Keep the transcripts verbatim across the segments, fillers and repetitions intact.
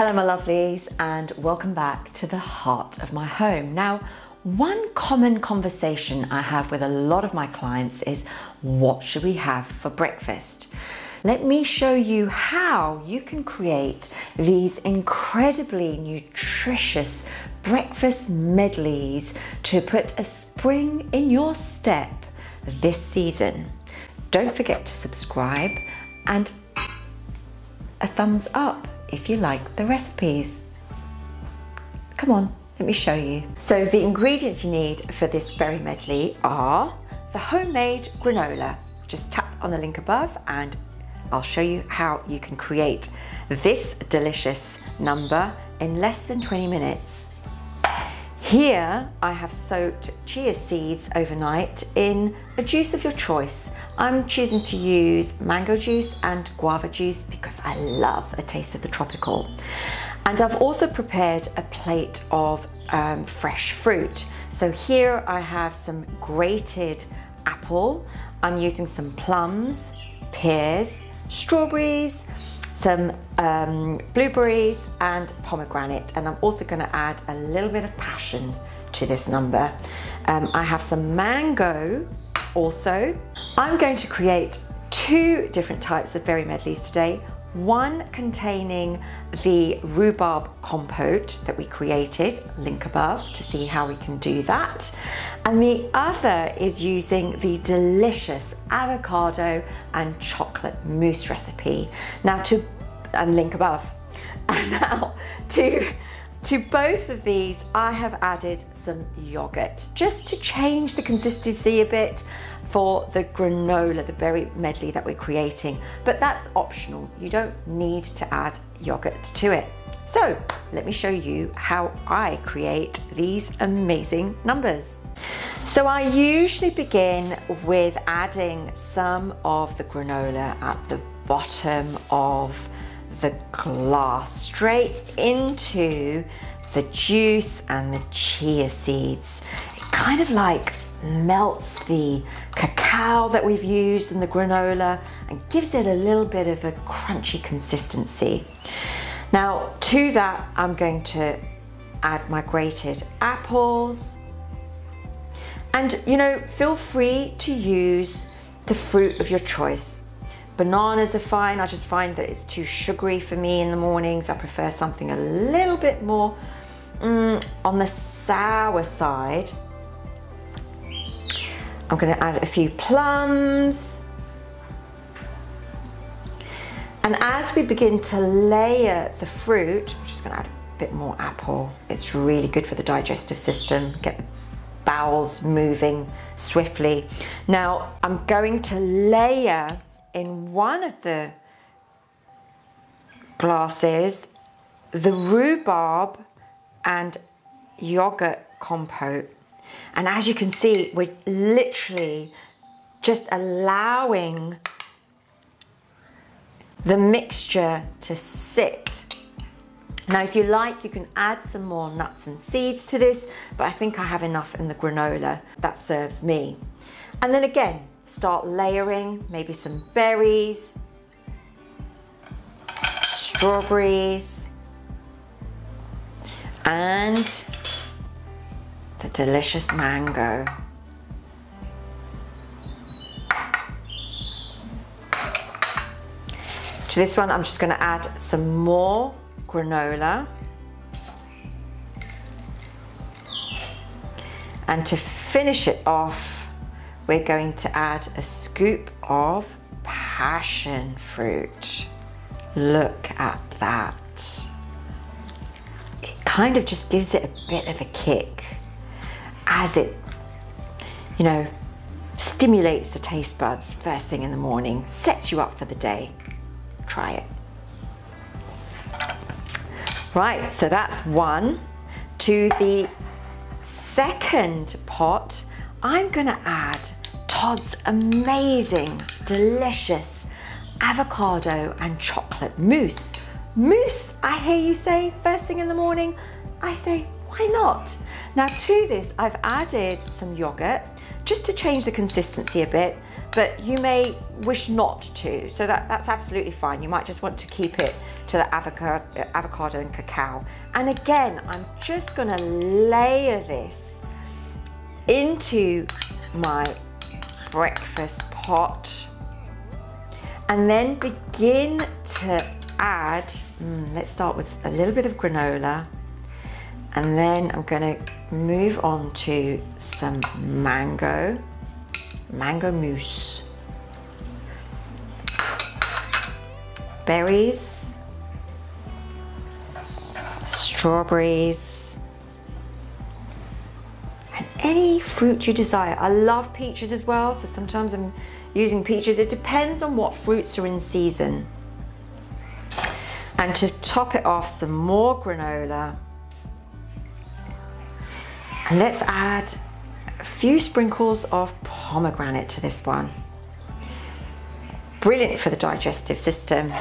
Hello my lovelies, and welcome back to the heart of my home. Now, one common conversation I have with a lot of my clients is, what should we have for breakfast? Let me show you how you can create these incredibly nutritious breakfast medleys to put a spring in your step this season. Don't forget to subscribe and a thumbs up if you like the recipes. Come on, let me show you. So the ingredients you need for this berry medley are the homemade granola. Just tap on the link above and I'll show you how you can create this delicious number in less than twenty minutes. Here I have soaked chia seeds overnight in a juice of your choice. I'm choosing to use mango juice and guava juice because I love the taste of the tropical. And I've also prepared a plate of um, fresh fruit. So here I have some grated apple. I'm using some plums, pears, strawberries, some um, blueberries and pomegranate, and I'm also going to add a little bit of passion to this number. Um, I have some mango also. I'm going to create two different types of berry medleys today. One containing the rhubarb compote that we created, link above to see how we can do that. And the other is using the delicious avocado and chocolate mousse recipe. Now to, and link above. And now to, to both of these, I have added some yogurt just to change the consistency a bit for the granola, the berry medley that we're creating, but that's optional. You don't need to add yogurt to it. So let me show you how I create these amazing numbers. So I usually begin with adding some of the granola at the bottom of the glass straight into the juice and the chia seeds. It kind of like melts the cacao that we've used in the granola and gives it a little bit of a crunchy consistency. Now to that I'm going to add my grated apples, and you know, feel free to use the fruit of your choice. Bananas are fine. I just find that it's too sugary for me in the mornings. I prefer something a little bit more mm, on the sour side. I'm going to add a few plums, and as we begin to layer the fruit, I'm just going to add a bit more apple. It's really good for the digestive system, get the bowels moving swiftly. Now I'm going to layer in one of the glasses the rhubarb and yogurt compote. And as you can see, we're literally just allowing the mixture to sit. Now, if you like, you can add some more nuts and seeds to this, but I think I have enough in the granola. That serves me. And then again, start layering, maybe some berries, strawberries, and the delicious mango. To this one, I'm just going to add some more granola. And to finish it off, we're going to add a scoop of passion fruit. Look at that. It kind of just gives it a bit of a kick as it, you know, stimulates the taste buds first thing in the morning, sets you up for the day. Try it. Right, so that's one. To the second pot, I'm gonna add Todd's amazing, delicious avocado and chocolate mousse. Mousse, I hear you say first thing in the morning. I say, why not? Now to this, I've added some yogurt just to change the consistency a bit, but you may wish not to, so that, that's absolutely fine. You might just want to keep it to the avocado, avocado and cacao. And again, I'm just gonna layer this into my breakfast pot and then begin to add, mm, let's start with a little bit of granola, and then I'm gonna move on to some mango, mango mousse, berries, strawberries, and any fruit you desire. I love peaches as well, so sometimes I'm using peaches. It depends on what fruits are in season. And to top it off, some more granola. And let's add a few sprinkles of pomegranate to this one. Brilliant for the digestive system.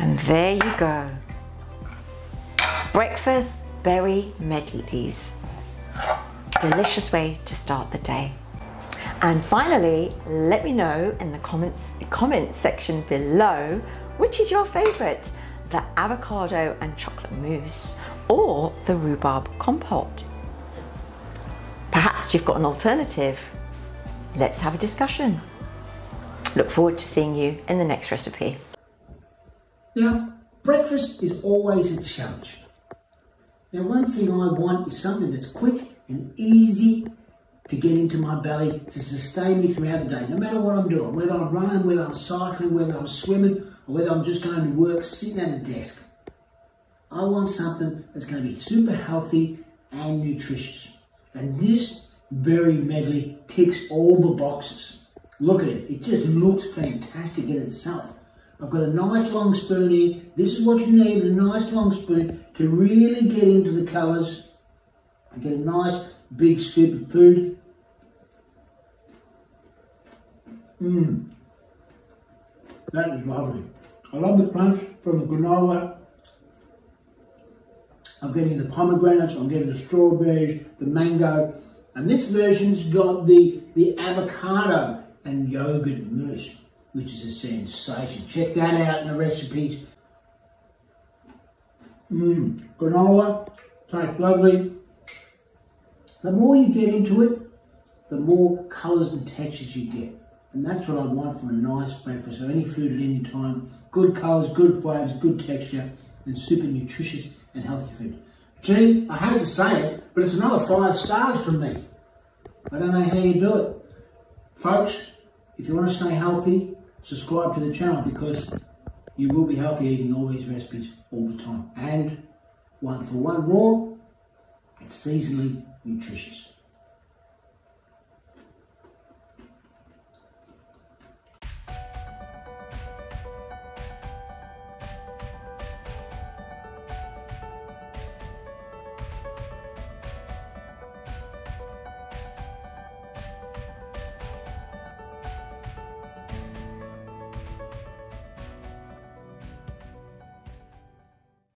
And there you go. Breakfast berry medleys. Delicious way to start the day. And finally, let me know in the comments, comments section below, which is your favorite? The avocado and chocolate mousse, or the rhubarb compote. Perhaps you've got an alternative. Let's have a discussion. Look forward to seeing you in the next recipe. Now, breakfast is always a challenge. Now, one thing I want is something that's quick and easy to get into my belly to sustain me throughout the day, no matter what I'm doing, whether I'm running, whether I'm cycling, whether I'm swimming, or whether I'm just going to work sitting at a desk. I want something that's going to be super healthy and nutritious. And this berry medley ticks all the boxes. Look at it, it just looks fantastic in itself. I've got a nice long spoon here. This is what you need, a nice long spoon to really get into the colours and get a nice big scoop of food. Mmm, that is lovely. I love the crunch from the granola. I'm getting the pomegranates, I'm getting the strawberries, the mango, and this version's got the, the avocado and yogurt mousse, which is a sensation. Check that out in the recipes. Mmm, granola, tastes lovely. The more you get into it, the more colours and textures you get. And that's what I want from a nice breakfast, or any food at any time. Good colours, good flavours, good texture, and super nutritious and healthy food. Gee, I hate to say it, but it's another five stars from me. I don't know how you do it. Folks, if you want to stay healthy, subscribe to the channel, because you will be healthy eating all these recipes all the time. And one for one raw, it's seasonally nutritious.